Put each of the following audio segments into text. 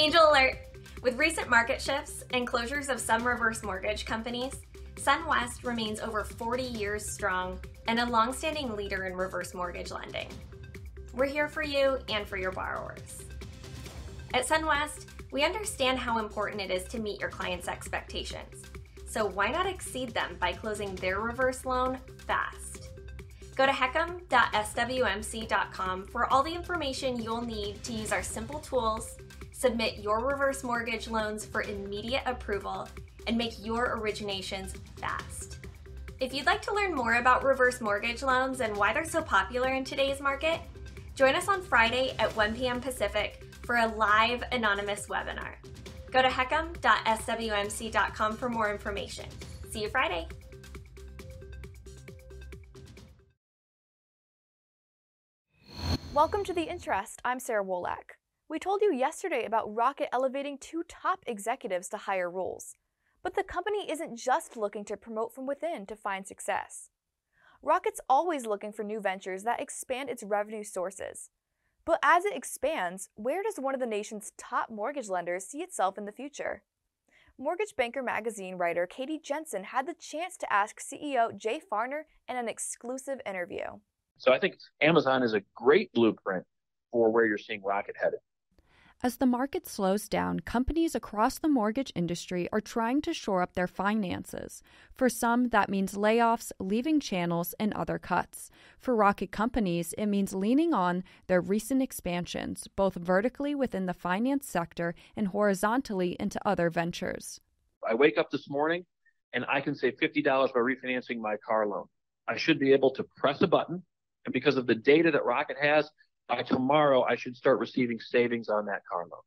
Angel alert! With recent market shifts and closures of some reverse mortgage companies, SunWest remains over 40 years strong and a long-standing leader in reverse mortgage lending. We're here for you and for your borrowers. At SunWest, we understand how important it is to meet your clients' expectations, so why not exceed them by closing their reverse loan fast? Go to heckam.swmc.com for all the information you'll need to use our simple tools, submit your reverse mortgage loans for immediate approval, and make your originations fast. If you'd like to learn more about reverse mortgage loans and why they're so popular in today's market, join us on Friday at 1 p.m. Pacific for a live anonymous webinar. Go to heckam.swmc.com for more information. See you Friday. Welcome to The Interest. I'm Sarah Wolak. We told you yesterday about Rocket elevating two top executives to higher roles. But the company isn't just looking to promote from within to find success. Rocket's always looking for new ventures that expand its revenue sources. But as it expands, where does one of the nation's top mortgage lenders see itself in the future? Mortgage Banker magazine writer Katie Jensen had the chance to ask CEO Jay Farner in an exclusive interview. So I think Amazon is a great blueprint for where you're seeing Rocket headed. As the market slows down, companies across the mortgage industry are trying to shore up their finances. For some, that means layoffs, leaving channels, and other cuts. For Rocket companies, it means leaning on their recent expansions, both vertically within the finance sector and horizontally into other ventures. I wake up this morning and I can save $50 by refinancing my car loan. I should be able to press a button, and because of the data that Rocket has, by tomorrow, I should start receiving savings on that car loan.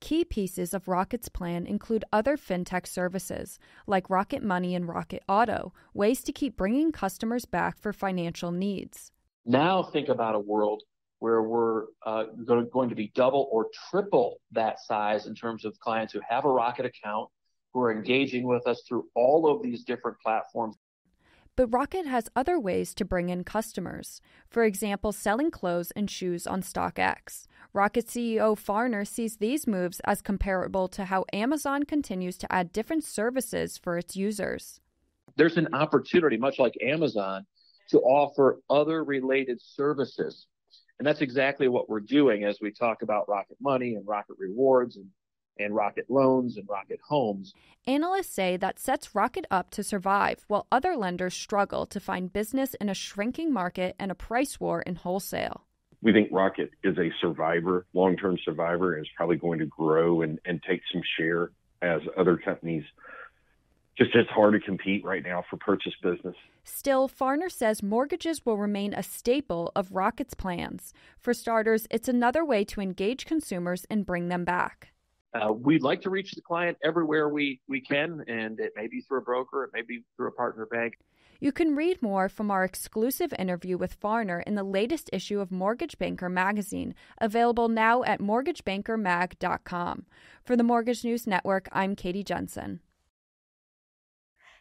Key pieces of Rocket's plan include other fintech services, like Rocket Money and Rocket Auto, ways to keep bringing customers back for financial needs. Now think about a world where we're going to be double or triple that size in terms of clients who have a Rocket account, who are engaging with us through all of these different platforms. But Rocket has other ways to bring in customers. For example, selling clothes and shoes on StockX. Rocket CEO Farner sees these moves as comparable to how Amazon continues to add different services for its users. There's an opportunity, much like Amazon, to offer other related services. And that's exactly what we're doing as we talk about Rocket Money and Rocket Rewards and Rocket Loans and Rocket Homes. Analysts say that sets Rocket up to survive while other lenders struggle to find business in a shrinking market and a price war in wholesale. We think Rocket is a survivor, long-term survivor, and is probably going to grow and take some share as other companies. Just as hard to compete right now for purchase business. Still, Farner says mortgages will remain a staple of Rocket's plans. For starters, it's another way to engage consumers and bring them back. We'd like to reach the client everywhere we can, and it may be through a broker, it may be through a partner bank. You can read more from our exclusive interview with Farner in the latest issue of Mortgage Banker magazine, available now at mortgagebankermag.com. For the Mortgage News Network, I'm Katie Jensen.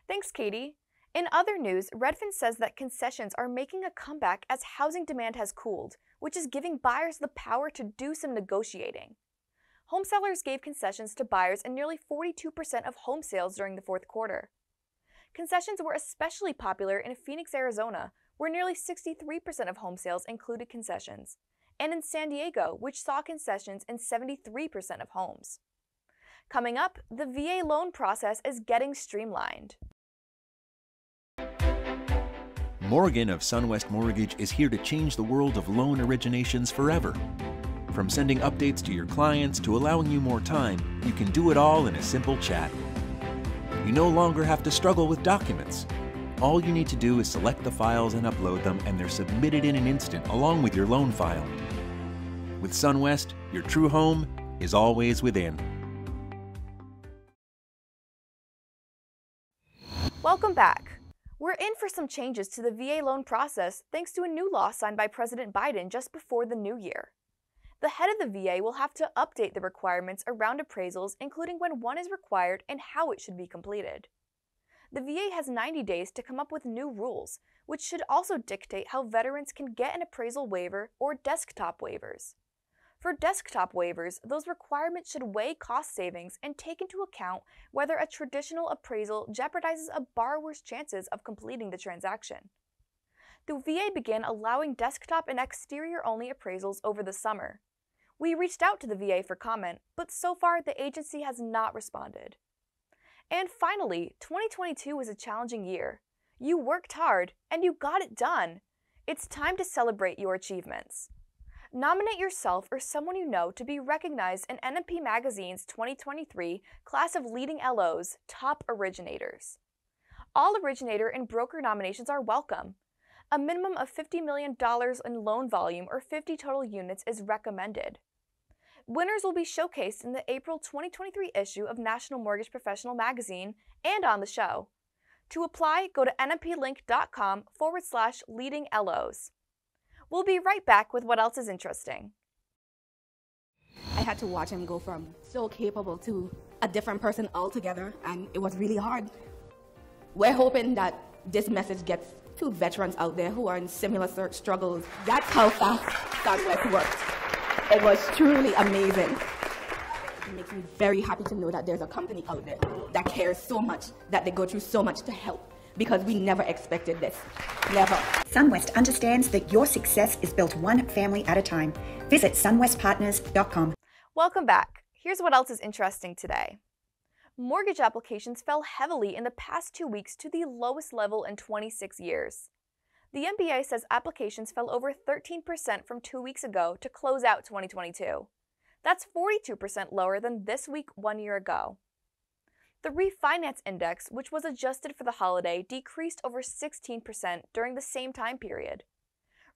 Thanks, Katie. In other news, Redfin says that concessions are making a comeback as housing demand has cooled, which is giving buyers the power to do some negotiating. Home sellers gave concessions to buyers in nearly 42% of home sales during the fourth quarter. Concessions were especially popular in Phoenix, Arizona, where nearly 63% of home sales included concessions, and in San Diego, which saw concessions in 73% of homes. Coming up, the VA loan process is getting streamlined. Morgan of Sunwest Mortgage is here to change the world of loan originations forever. From sending updates to your clients to allowing you more time, you can do it all in a simple chat. You no longer have to struggle with documents. All you need to do is select the files and upload them, and they're submitted in an instant along with your loan file. With SunWest, your true home is always within. Welcome back. We're in for some changes to the VA loan process thanks to a new law signed by President Biden just before the new year. The head of the VA will have to update the requirements around appraisals, including when one is required and how it should be completed. The VA has 90 days to come up with new rules, which should also dictate how veterans can get an appraisal waiver or desktop waivers. For desktop waivers, those requirements should weigh cost savings and take into account whether a traditional appraisal jeopardizes a borrower's chances of completing the transaction. The VA began allowing desktop and exterior-only appraisals over the summer. We reached out to the VA for comment, but so far the agency has not responded. And finally, 2022 was a challenging year. You worked hard, and you got it done. It's time to celebrate your achievements. Nominate yourself or someone you know to be recognized in NMP Magazine's 2023 class of leading LOs, Top Originators. All originator and broker nominations are welcome. A minimum of $50 million in loan volume or 50 total units is recommended. Winners will be showcased in the April 2023 issue of National Mortgage Professional Magazine and on the show. To apply, go to nmplink.com/leading LOs. We'll be right back with what else is interesting. I had to watch him go from so capable to a different person altogether, and it was really hard. We're hoping that this message gets to veterans out there who are in similar struggles. That's how fast StockX worked. It was truly amazing. It makes me very happy to know that there's a company out there that cares so much, that they go through so much to help, because we never expected this. Never. SunWest understands that your success is built one family at a time. Visit sunwestpartners.com. Welcome back. Here's what else is interesting today. Mortgage applications fell heavily in the past 2 weeks to the lowest level in 26 years. The MBA says applications fell over 13% from 2 weeks ago to close out 2022. That's 42% lower than this week 1 year ago. The refinance index, which was adjusted for the holiday, decreased over 16% during the same time period.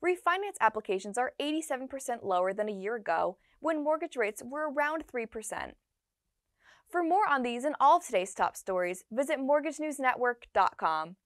Refinance applications are 87% lower than a year ago, when mortgage rates were around 3%. For more on these and all of today's top stories, visit mortgagenewsnetwork.com.